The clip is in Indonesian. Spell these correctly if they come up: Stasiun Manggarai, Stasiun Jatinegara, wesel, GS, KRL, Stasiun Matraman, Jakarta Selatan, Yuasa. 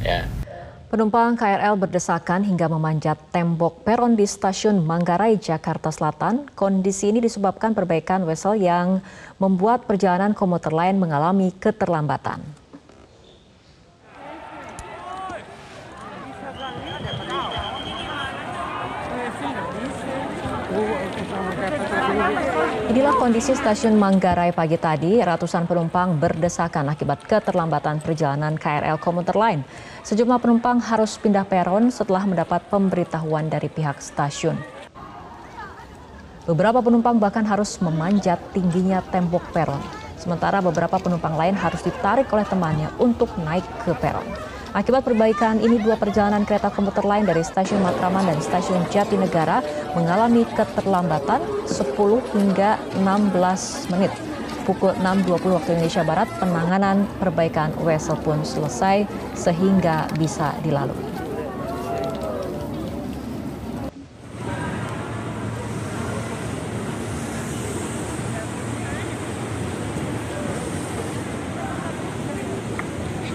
Ya. Penumpang KRL berdesakan hingga memanjat tembok peron di Stasiun Manggarai, Jakarta Selatan. Kondisi ini disebabkan perbaikan wesel yang membuat perjalanan komuter lain mengalami keterlambatan. Inilah kondisi Stasiun Manggarai pagi tadi, ratusan penumpang berdesakan akibat keterlambatan perjalanan KRL komuter lain. Sejumlah penumpang harus pindah peron setelah mendapat pemberitahuan dari pihak stasiun. Beberapa penumpang bahkan harus memanjat tingginya tembok peron. Sementara beberapa penumpang lain harus ditarik oleh temannya untuk naik ke peron. Akibat perbaikan ini, dua perjalanan kereta komuter lain dari Stasiun Matraman dan Stasiun Jatinegara mengalami keterlambatan 10 hingga 16 menit. Pukul 6.20 waktu Indonesia Barat, penanganan perbaikan wesel pun selesai sehingga bisa dilalui.